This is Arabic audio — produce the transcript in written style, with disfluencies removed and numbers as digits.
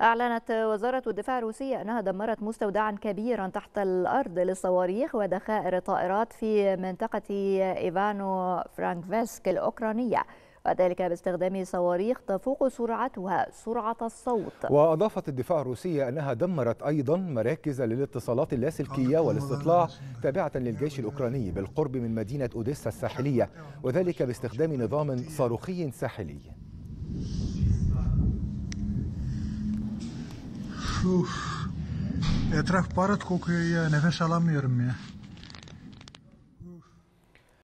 أعلنت وزارة الدفاع الروسية أنها دمرت مستودعا كبيرا تحت الأرض للصواريخ وذخائر الطائرات في منطقة إيفانو فرانكفسك الأوكرانية، وذلك باستخدام صواريخ تفوق سرعتها سرعة الصوت. وأضافت الدفاع الروسية أنها دمرت أيضا مراكز للاتصالات اللاسلكية والاستطلاع تابعة للجيش الأوكراني بالقرب من مدينة أوديسا الساحلية، وذلك باستخدام نظام صاروخي ساحلي.